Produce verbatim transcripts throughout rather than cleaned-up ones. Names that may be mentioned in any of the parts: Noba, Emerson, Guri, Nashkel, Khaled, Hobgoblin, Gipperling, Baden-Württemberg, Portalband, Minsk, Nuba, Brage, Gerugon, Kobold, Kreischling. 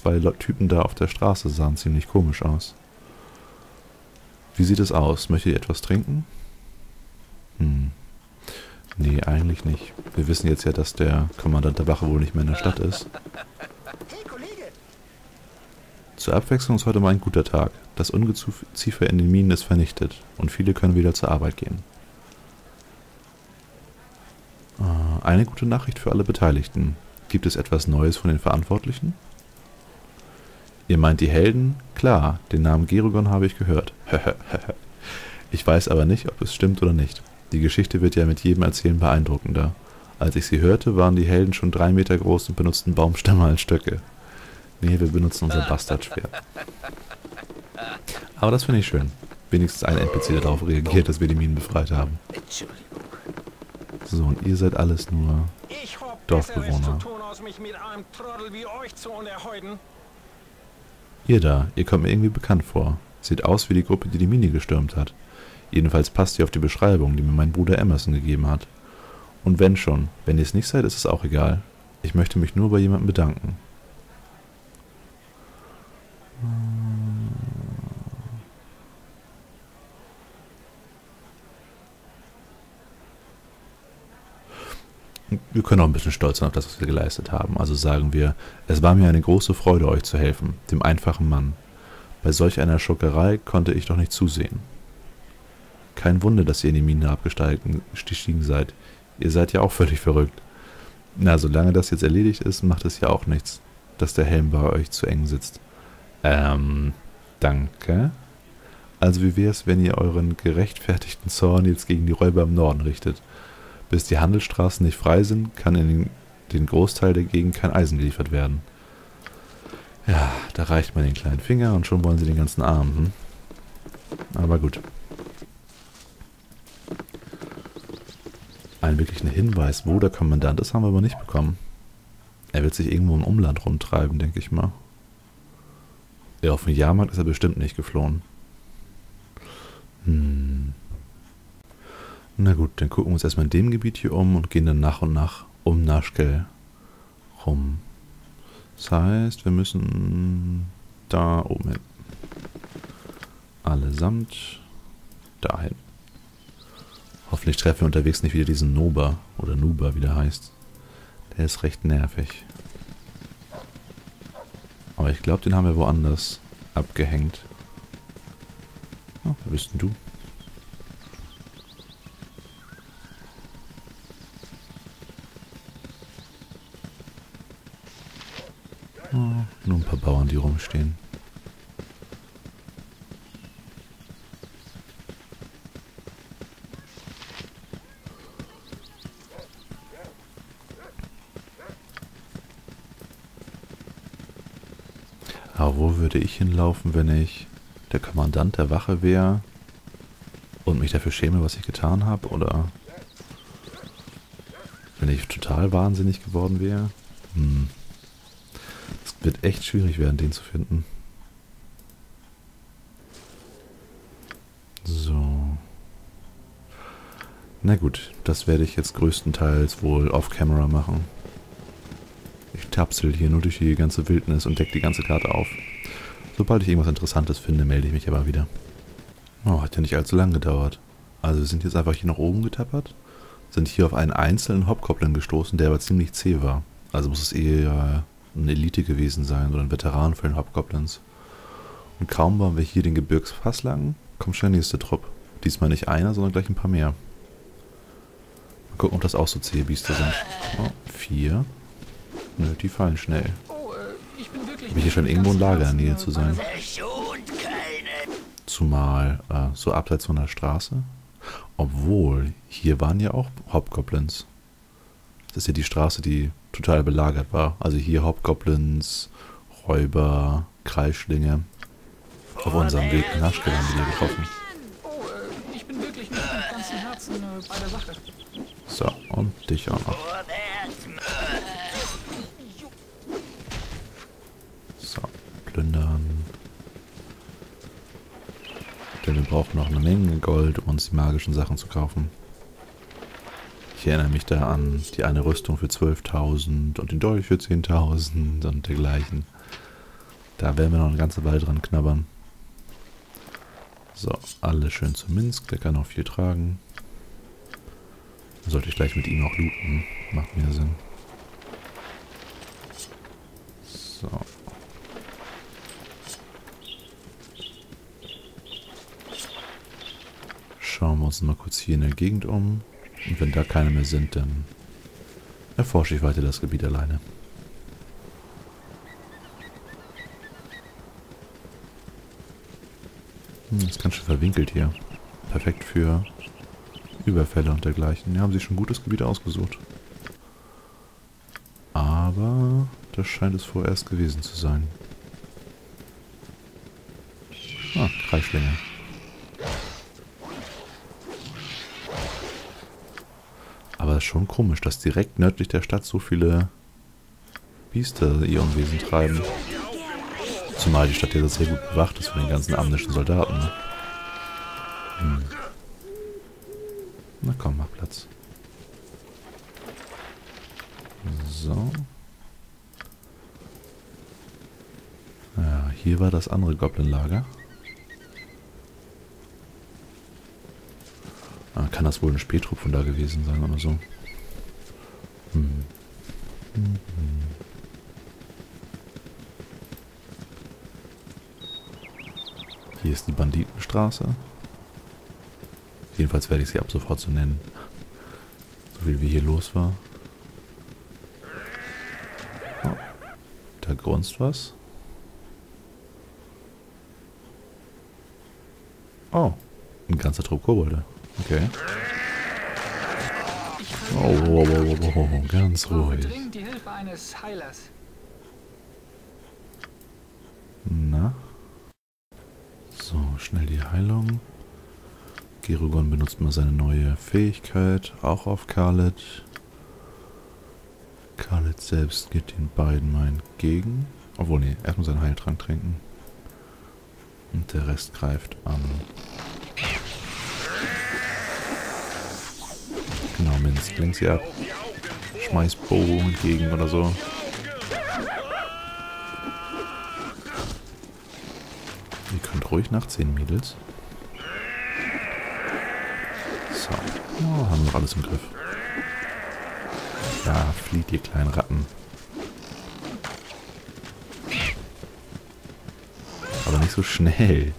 zwei Typen da auf der Straße sahen ziemlich komisch aus. Wie sieht es aus? Möchtet ihr etwas trinken? Hm. Nee, eigentlich nicht. Wir wissen jetzt ja, dass der Kommandant der Wache wohl nicht mehr in der Stadt ist. Zur Abwechslung ist heute mal ein guter Tag. Das Ungeziefer in den Minen ist vernichtet und viele können wieder zur Arbeit gehen. Eine gute Nachricht für alle Beteiligten. Gibt es etwas Neues von den Verantwortlichen? Ihr meint die Helden? Klar, den Namen Gerugon habe ich gehört. Ich weiß aber nicht, ob es stimmt oder nicht. Die Geschichte wird ja mit jedem Erzählen beeindruckender. Als ich sie hörte, waren die Helden schon drei Meter groß und benutzten Baumstämme als Stöcke. Nee, wir benutzen unser Bastardschwert. Aber das finde ich schön. Wenigstens ein N P C, der darauf reagiert, dass wir die Minen befreit haben. So, und ihr seid alles nur Dorfbewohner. Ihr da, ihr kommt mir irgendwie bekannt vor. Sieht aus wie die Gruppe, die die Mine gestürmt hat. Jedenfalls passt ihr auf die Beschreibung, die mir mein Bruder Emerson gegeben hat. Und wenn schon, wenn ihr es nicht seid, ist es auch egal. Ich möchte mich nur bei jemandem bedanken. Wir können auch ein bisschen stolz sein auf das, was wir geleistet haben. Also sagen wir, es war mir eine große Freude, euch zu helfen, dem einfachen Mann. Bei solch einer Schurkerei konnte ich doch nicht zusehen. Kein Wunder, dass ihr in die Mine abgestiegen seid. Ihr seid ja auch völlig verrückt. Na, solange das jetzt erledigt ist, macht es ja auch nichts, dass der Helm bei euch zu eng sitzt. Ähm, danke. Also wie wär's, wenn ihr euren gerechtfertigten Zorn jetzt gegen die Räuber im Norden richtet? Bis die Handelsstraßen nicht frei sind, kann in den Großteil der Gegend kein Eisen geliefert werden. Ja, da reicht man den kleinen Finger und schon wollen sie den ganzen Arm. Hm? Aber gut. Einen wirklichen Hinweis, wo der Kommandant ist, haben wir aber nicht bekommen. Er wird sich irgendwo im Umland rumtreiben, denke ich mal. Ja, auf dem Jahrmarkt ist er bestimmt nicht geflohen. Hm. Na gut, dann gucken wir uns erstmal in dem Gebiet hier um und gehen dann nach und nach um Nashkel rum. Das heißt, wir müssen da oben hin. Allesamt dahin. Hoffentlich treffen wir unterwegs nicht wieder diesen Noba oder Nuba, wie der heißt. Der ist recht nervig. Aber ich glaube, den haben wir woanders abgehängt. Oh, wer bist denn du? Oh, nur ein paar Bauern, die rumstehen. Aber wo würde ich hinlaufen, wenn ich der Kommandant der Wache wäre und mich dafür schäme, was ich getan habe? Oder wenn ich total wahnsinnig geworden wäre? Hm. Es wird echt schwierig werden, den zu finden. So. Na gut, das werde ich jetzt größtenteils wohl off-camera machen. Ich tapsel hier nur durch die ganze Wildnis und decke die ganze Karte auf. Sobald ich irgendwas Interessantes finde, melde ich mich aber wieder. Oh, hat ja nicht allzu lang gedauert. Also wir sind jetzt einfach hier nach oben getappert, sind hier auf einen einzelnen Hobgoblin gestoßen, der aber ziemlich zäh war. Also muss es eher eine Elite gewesen sein oder ein Veteran für den Hobgoblins. Und kaum waren wir hier den Gebirgspass lang, kommt schon der nächste Trupp. Diesmal nicht einer, sondern gleich ein paar mehr. Mal gucken, ob das auch so zähe Biester sind. Oh, vier. Nö, die fallen schnell. Oh, äh, ich bin wirklich hier schon irgendwo in Lagernähe zu sein. Zumal äh, so abseits von der Straße. Obwohl, hier waren ja auch Hobgoblins. Das ist ja die Straße, die total belagert war. Also hier Hobgoblins, Räuber, Kreischlinge. Auf unserem Weg nach Nashkel haben wir die getroffen. Oh, äh, ich bin wirklich mit dem ganzen Herzen äh, bei der Sache. So, und dich auch noch. Plündern. Denn wir brauchen noch eine Menge Gold, um uns die magischen Sachen zu kaufen. Ich erinnere mich da an die eine Rüstung für zwölftausend und den Dolch für zehntausend und dergleichen. Da werden wir noch eine ganze Weile dran knabbern. So, alle schön zu Minsk. Der kann auch viel tragen. Sollte ich gleich mit ihm auch looten. Macht mehr Sinn. So. Schauen wir uns mal kurz hier in der Gegend um. Und wenn da keine mehr sind, dann erforsche ich weiter das Gebiet alleine. Hm, ist ganz schön verwinkelt hier. Perfekt für Überfälle und dergleichen. Ja, haben sich schon ein gutes Gebiet ausgesucht. Aber das scheint es vorerst gewesen zu sein. Ah, Kreischlinge. Aber das ist schon komisch, dass direkt nördlich der Stadt so viele Biester ihr Unwesen treiben. Zumal die Stadt ja sehr gut bewacht ist von den ganzen amnischen Soldaten. Hm. Na komm, mach Platz. So. Ja, hier war das andere Goblin-Lager. Ah, kann das wohl ein Spähtrupp von da gewesen sein oder so? Hm. Mhm. Hier ist die Banditenstraße. Jedenfalls werde ich sie ab sofort so nennen. So viel wie hier los war. Oh, da grunzt was. Oh, ein ganzer Trupp Kobolde. Okay. Oh, oh, oh, oh, oh, ganz ruhig. Na? So, schnell die Heilung. Gerugon benutzt mal seine neue Fähigkeit, auch auf Khaled. Khaled selbst geht den beiden mal entgegen. Obwohl, nee, erstmal seinen Heiltrank trinken. Und der Rest greift an. Genau, Minsk, lenkt sie ab. Schmeißt Bogen entgegen oder so. Ihr könnt ruhig nachziehen, Mädels. So, oh, haben wir alles im Griff. Da flieht, ihr kleinen Ratten. Aber nicht so schnell.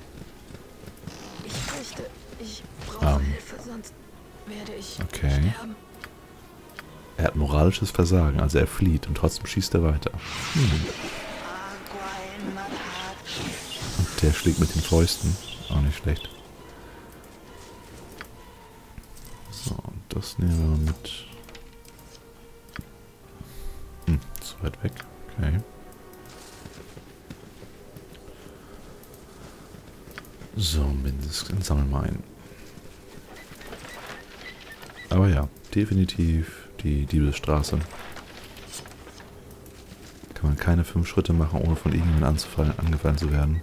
Ich fürchte, ich brauche um. Hilfe, sonst werde ich okay. sterben. Er hat moralisches Versagen, also er flieht und trotzdem schießt er weiter. Hm. Und der schlägt mit den Fäusten. Auch nicht schlecht. Das nehmen wir mal mit. Hm, zu weit weg. Okay. So, mindestens sammeln wir ein. Aber ja, definitiv die Diebesstraße. Kann man keine fünf Schritte machen, ohne von irgendjemandem anzufallen, angefallen zu werden.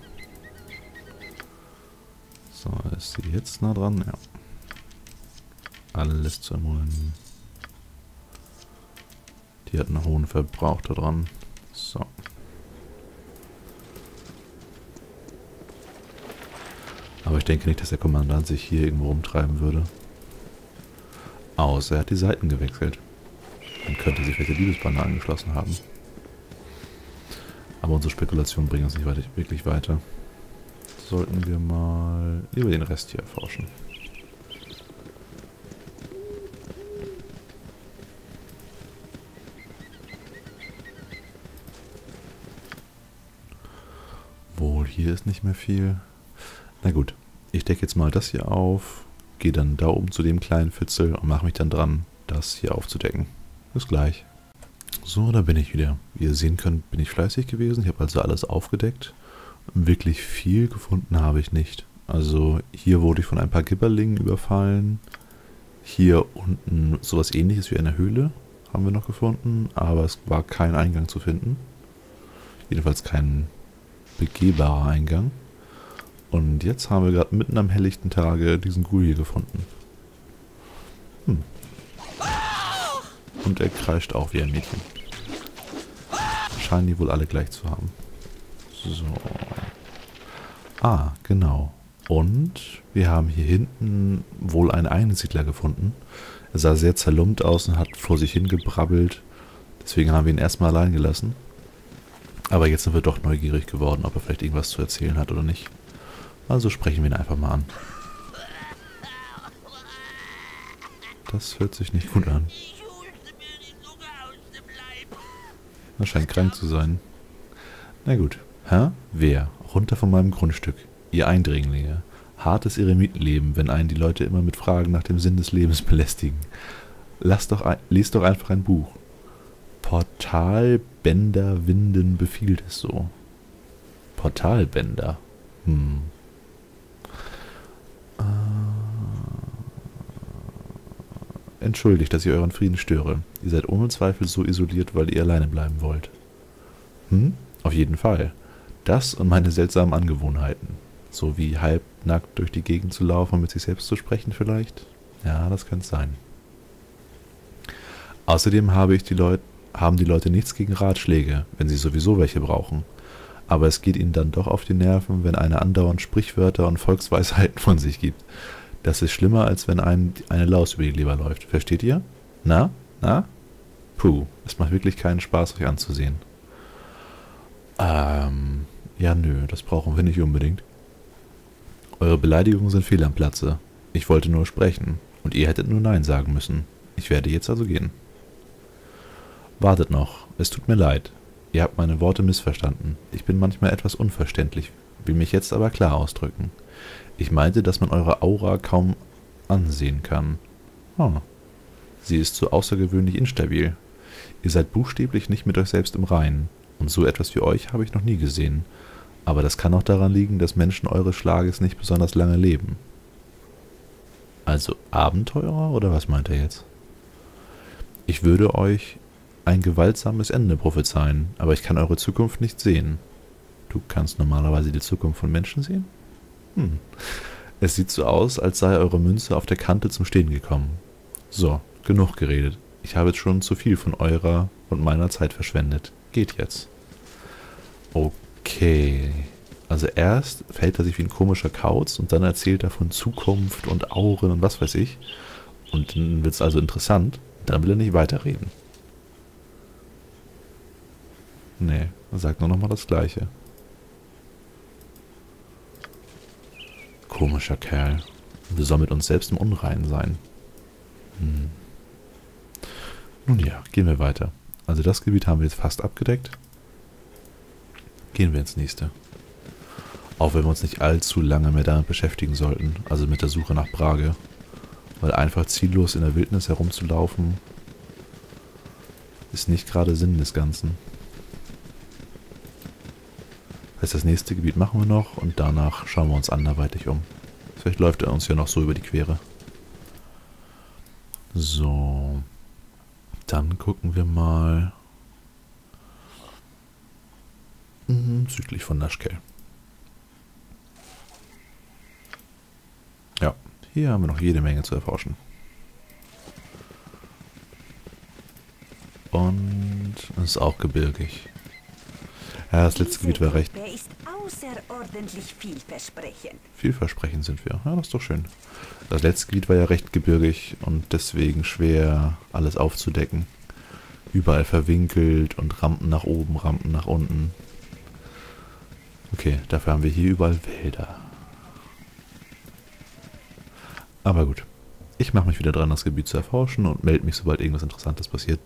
So, ist sie jetzt nah dran? Ja. Alles zu ermorden. Die hat einen hohen Verbrauch da dran. So. Aber ich denke nicht, dass der Kommandant sich hier irgendwo rumtreiben würde. Außer er hat die Seiten gewechselt. Dann könnte sich vielleicht der Liebesbande angeschlossen haben. Aber unsere Spekulationen bringen uns nicht weiter, wirklich weiter. Sollten wir mal über den Rest hier erforschen. Hier ist nicht mehr viel. Na gut, ich decke jetzt mal das hier auf, gehe dann da oben zu dem kleinen Fitzel und mache mich dann dran, das hier aufzudecken. Bis gleich. So, da bin ich wieder. Wie ihr sehen könnt, bin ich fleißig gewesen. Ich habe also alles aufgedeckt. Wirklich viel gefunden habe ich nicht. Also hier wurde ich von ein paar Gipperlingen überfallen. Hier unten sowas ähnliches wie eine Höhle haben wir noch gefunden, aber es war kein Eingang zu finden. Jedenfalls kein begehbarer Eingang. Und jetzt haben wir gerade mitten am helllichten Tage diesen Guri hier gefunden. Hm. Und er kreischt auch wie ein Mädchen. Scheinen die wohl alle gleich zu haben. So. Ah, genau. Und wir haben hier hinten wohl einen Einsiedler gefunden. Er sah sehr zerlumpt aus und hat vor sich hingebrabbelt. Deswegen haben wir ihn erstmal allein gelassen. Aber jetzt sind wir doch neugierig geworden, ob er vielleicht irgendwas zu erzählen hat oder nicht. Also sprechen wir ihn einfach mal an. Das hört sich nicht gut an. Er scheint krank zu sein. Na gut. Hä? Wer? Runter von meinem Grundstück. Ihr Eindringlinge. Hartes Eremitenleben, wenn einen die Leute immer mit Fragen nach dem Sinn des Lebens belästigen. Lass doch ein, lest doch einfach ein Buch. Portalbänder winden befiehlt es so. Portalbänder. Hm. Äh, entschuldigt, dass ich euren Frieden störe. Ihr seid ohne Zweifel so isoliert, weil ihr alleine bleiben wollt. Hm? Auf jeden Fall. Das und meine seltsamen Angewohnheiten. So wie halbnackt durch die Gegend zu laufen und mit sich selbst zu sprechen vielleicht. Ja, das könnte sein. Außerdem habe ich die Leut- haben die Leute nichts gegen Ratschläge, wenn sie sowieso welche brauchen. Aber es geht ihnen dann doch auf die Nerven, wenn einer andauernd Sprichwörter und Volksweisheiten von sich gibt. Das ist schlimmer, als wenn einem eine Laus über die Leber läuft. Versteht ihr? Na? Na? Puh, es macht wirklich keinen Spaß, euch anzusehen. Ähm, ja nö, das brauchen wir nicht unbedingt. Eure Beleidigungen sind fehl am Platze. Ich wollte nur sprechen. Und ihr hättet nur Nein sagen müssen. Ich werde jetzt also gehen. Wartet noch. Es tut mir leid. Ihr habt meine Worte missverstanden. Ich bin manchmal etwas unverständlich, will mich jetzt aber klar ausdrücken. Ich meinte, dass man eure Aura kaum ansehen kann. Hm. Sie ist so außergewöhnlich instabil. Ihr seid buchstäblich nicht mit euch selbst im Reinen. Und so etwas wie euch habe ich noch nie gesehen. Aber das kann auch daran liegen, dass Menschen eures Schlages nicht besonders lange leben. Also Abenteurer, oder was meint er jetzt? Ich würde euch ein gewaltsames Ende prophezeien, aber ich kann eure Zukunft nicht sehen. Du kannst normalerweise die Zukunft von Menschen sehen? Hm. Es sieht so aus, als sei eure Münze auf der Kante zum Stehen gekommen. So, genug geredet. Ich habe jetzt schon zu viel von eurer und meiner Zeit verschwendet. Geht jetzt. Okay. Also erst verhält er sich wie ein komischer Kauz und dann erzählt er von Zukunft und Auren und was weiß ich. Und dann wird es also interessant. Dann will er nicht weiterreden. Nee, er sagt nur nochmal das Gleiche. Komischer Kerl. Wir sollen mit uns selbst im Unreinen sein. Hm. Nun ja, gehen wir weiter. Also das Gebiet haben wir jetzt fast abgedeckt. Gehen wir ins nächste. Auch wenn wir uns nicht allzu lange mehr damit beschäftigen sollten, also mit der Suche nach Brage. Weil einfach ziellos in der Wildnis herumzulaufen, ist nicht gerade Sinn des Ganzen. Das heißt, das nächste Gebiet machen wir noch und danach schauen wir uns anderweitig um. Vielleicht läuft er uns ja noch so über die Quere. So. Dann gucken wir mal südlich von Nashkel. Ja, hier haben wir noch jede Menge zu erforschen. Und es ist auch gebirgig. Ja, das letzte Gebiet war recht. Vielversprechend sind wir. Ja, das ist doch schön. Das letzte Gebiet war ja recht gebirgig und deswegen schwer, alles aufzudecken. Überall verwinkelt und Rampen nach oben, Rampen nach unten. Okay, dafür haben wir hier überall Wälder. Aber gut. Ich mache mich wieder dran, das Gebiet zu erforschen und melde mich, sobald irgendwas Interessantes passiert.